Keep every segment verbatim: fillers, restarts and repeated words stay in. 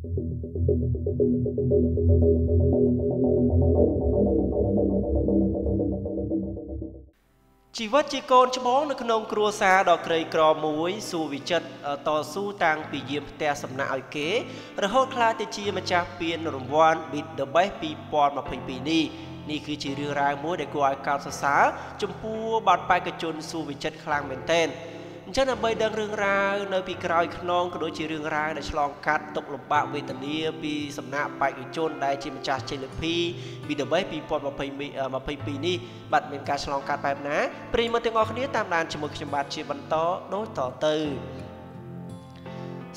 ชีวิตจีโกนชมองในขนมครัวซาดอกเกรย์กรอมวยสู่วิจัดต่อสู้ต่างปีเยี่ยมแต่สำนักอีกเก๋ระหดคลาติจีมาจากเปลี่ยนรางวัลบิดเดอะเบสปีปอนมาเป็นปีนี้นี่คือชีวิตรายมวยเด็กวัยการศึกษาจมพัวบาดไปกระจนสู่วิจัดคลางเหม็นเต้นฉันนำไปดังเรื่องราวในปีกลายขนมกระโดดชีเรื่องราวในฉลองกัดตกลงบะเวตันีปีสำนักไปกระจนได้จีมาจากเชลพีบิดเดอะเบสปีปอนมาเป็นมาเป็นปีนี้บัดเป็นการฉลองการแบบนะปริมาณเตียงออกนี้ตามด่านจมูกจมบัดเชียบันโตโน้ตต่อเติม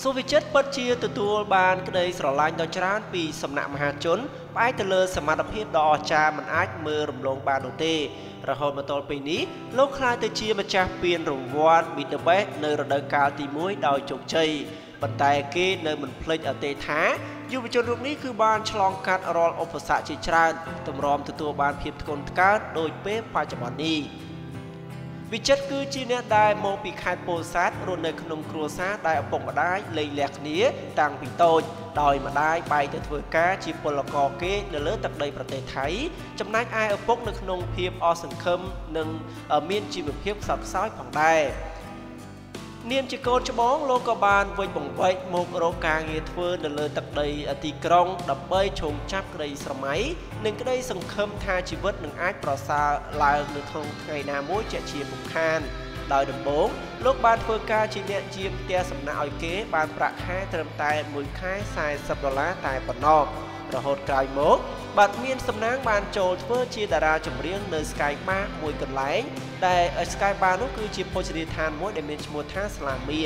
สุวิจัดปัจเจียตัวตัวบานก็ได้สลายดอกจานปีสำนักมหาชนไปเตลสมาร์ทเพียบดอกจามันอาจเมื่อรำลงบานโนเต้ระหอบมาตอนปีนี้โลกคลายตัวเชียมาจากเปลี่ยนรางวัลบิดเดอะเบสในระดับการตีมวยดาวจงชัยปัตตานีในมันเพลย์อัตย์ท้าอยู่บนจนตรงนี้คือบานฉลองการอรอลอภิษฎจิตรานตำรอมตัวตัวบานเพียบคนการโดยเป๊ะพาจมอนีวิจัดคือจีเนตได้มองปีคายโปซัดรวมในขนมครัวซาได้เอาปงมาได้เลยแหลกนี้ต่างปีโตดอยมาได้ไปแต่เถื่อนก้าจีปลกอเกเนเลือดตักในประเทศไทยจำนายไอเอาปงในขนมเพียบอสังคมหนึ่งเมียนจีเพียบสับซ้ายของได้เนียมจีโกนจะมองโลกบาลไว้บ่งไว้มองโรกาเงเถื่อนเนเลือดตักในอติกรองดับเบิลชงจับในสมัยหนึ่งก็ได้สังคมทางชีวิตหนึ่งไอ้ปราศาลายหนึ่งทงไงนามวยเจียเชียบุกคานดอยดำบงโลกบาลเฟอร์กาจีเนียเจียมเตียสำนักอีกเก๋บาลประค่ายเติมตายมือค่ายสายสับดอลลาร์ตายปนอกระหดกลายโมกบาดเมียนสำนักบาลโจลเฟอร์เชียดาราจมเรียงเนสกายมากมวยกันไหลได้สกายบาลนั่นคือเชียโพชิดิธานมวยเดมิชมัวท่าสลามี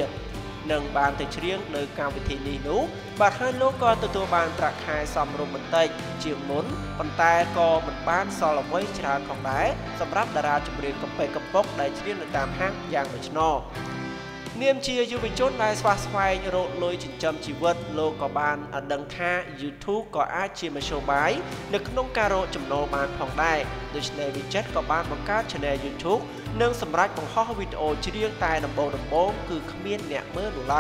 หนึ่งบาลติดเรียงในการวิธีนี้นู้บาดให้โลกก็ตัวตัวบาลประค่ายสำรวมมันเตยเชียงมุนปันตายก็เหมือนบ้านซอลไว้ชราของได้สำหรับดาราจมเรียงกับไปกับพกได้เชียงในตามห้างอย่างอิชโนเนียมเชียร์ยูบิชนไลฟ์สปาสไฟโรลอยจินจำชีวิตโลกบาลอันดังค่ายูทูบก็อาชีพมาโชว์ไม้ในขนมการโรจมโนบาลของได้โดยในวิจัดกบาลบังคับชแนลยูทูบเนื่องสำหรับของข้อวิดีโอที่เรียงตายดับเบิลดับเบิลคือขมิ้นเนี่ยเมื่อหลุดไหล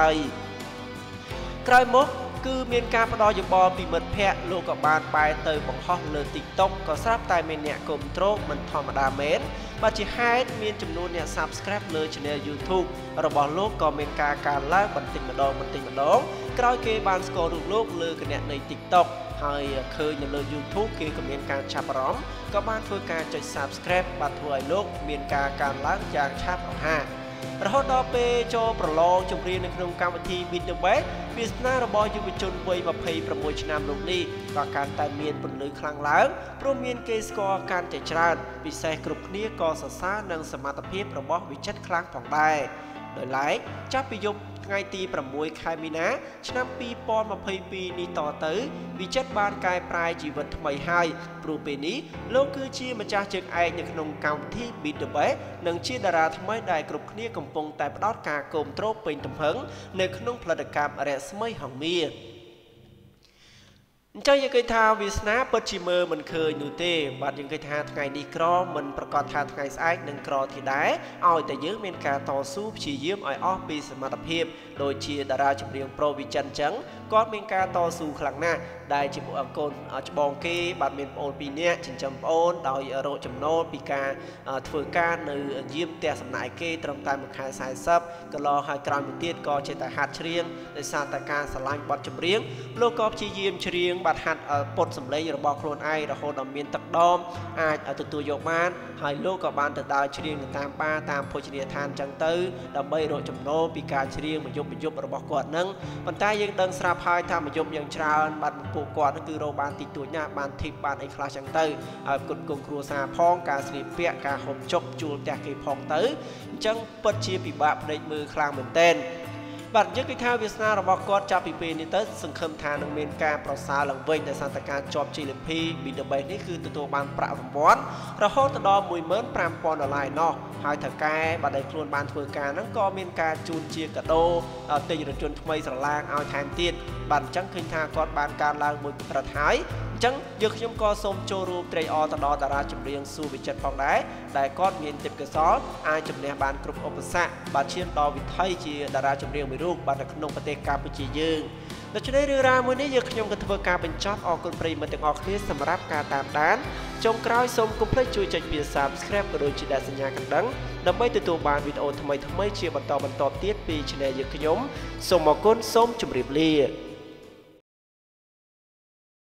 ไกรมกคือเมียนการปลอยบอปีเมดแพะโลกบาลไปเตยบังคับเลยติ๊กต็อกก็ทราบตายเมียนเนี่ยกลมโตรมันธรรมดาเมนมาจีไฮด์มีจำนวนเนี่ยซับสไครป์เลยช่องยูทูบระบบโลกก็เมกาการไลฟ์บันติมาดองบันติมาดองกลายเกบานสกอร์ดูโลกเลยกันเนี่ยในติ๊กต็อกให้เคยอย่างเลยยูทูบเกี่ยวกับเมียนการชาบร้องก็บ้านเพื่อการจัดซับสไครป์บัตรถวยโลกเมียนการการล้างจากชาบของห้าระหดอเปโจประลองจมเรียนในขนมการบันทีบินเดเบสปีศาจระบอยยูบิชนวัยมาเพย์ประมวยชนามลงนี้ว่าการแต่เมียนปนเลยคลังหลังโปรเมียนเกสกอการเจจานปีแสกรุบนี้กอสซ่านังสมาตเพียประบอบวิชัดคลังผ่องได้โดยหลายจับปียมไงตีประมวยคายมีนะชนามปีปอนมาเพย์ปีนี้ต่อเต๋อวิชัดบานกายปลายจีวันทำไมให้ปรูปีนี้โลกคือชีมาจากเชิงไอในขนมการบันทีบินเดเบสนังชีดาราทำไมได้กรุบนี้กำปงแต่ประดอกการกลมโตรเป็นตำเพงในขนมพลัดกรรมอะไรสมัยของมีเจ้ายังเคยทาวิสนาปัจฉิมมันเคยนูเต้บัดยังเคยทาไงดีกรอมันประกอบทาไงไซน์หนึ่งกรอที่ได้เอาแต่ยืมเมนการต่อสู้ชียืมไอออฟปีสมาร์ทเพียบโดยเชียดาราจำเรียงโปรวิจันจังก็เมนการต่อสู้ครั้งหน้าได้จิบอังกลจบองเกบัดเมนโอนปีเนี้ยจินจำโอนดอยโรจำโนปีกาเฟื่องการในยืมแต่สำนักเกตรำตามมุขายสายซับก็รอหายกรามเตี้ยก็เจตหัดเชียงในศาสตร์การสลายบัดจำเรียงโลกอบชียืมเชียงบาดหัดปนสำเร็จระบอบโคลนไอระโหดเมียนตักดอมไอตัวตัวยกบ้านหายโลกกับบานตัดดาวเชียงตามป้าตามโพชเนียทานจังตื้อดำใบโรจมโนปีการเชียงมันยกมันยกระบอบกอดนั่งปัญญายังดังสราพายทำมันยกยังชราบัดปูกอดนั่นคือโรบานติดตัวหน้าบานทิพย์บานไอคลาจังตื้อกดกงครัวซาพองการสีเปียการหอมจกจูบจากกีพองตื้อจังปัจเจียปีบาในมือคลางเหมือนเต้นบัตรยึดกิจการวิสนาระบกอดจากปีปีนิเตอร์สังคมทางนังเมนการประสาหลังเวงในสถานการณ์จอบจีเลพีบินเดเบสนี่คือตัวตัวบานประวัติวอนระหดตะดอมวยเมินปรามปอนออนไลน์นอกหายถักแก่บัตรได้ครูนบานเฟื่องการนั่งกอเมนการจูนเชียกระโดเตยหยุดจนทำไมสลางเอาแทนติดบัตรจังคืนทางกอดบานการลางมวยประทายจังยึดยมกอสมโจรูเตยอตะดอตาราจำเรียงสู่วิจัดฟองได้ได้กอดเมียนเต็มกระสอบอายจำเนียบานกรุบอุปสรรคบัตรเชียนดอวิทไทยจีดาราจำเรียงรูปบัตรขนมประเทศกาปุจียืง ดัชนีดูรามือนี้ยังขยมกันทบการเป็นจ็อบออกคนปรีมาถึงออกนี้สำหรับการตามด้านจงกล้าสมกุมเพลย์ช่วยจัดเบียร์สามสครับกระโดดจิตดาสัญญากันดังดับไม่ติดตัวบานวิดีโอทำไมทำไมเชียร์บอลต่อบอลต่อเตี้ยปีชนะยังขยมสมมกุลสมจุ่มรีบเรีย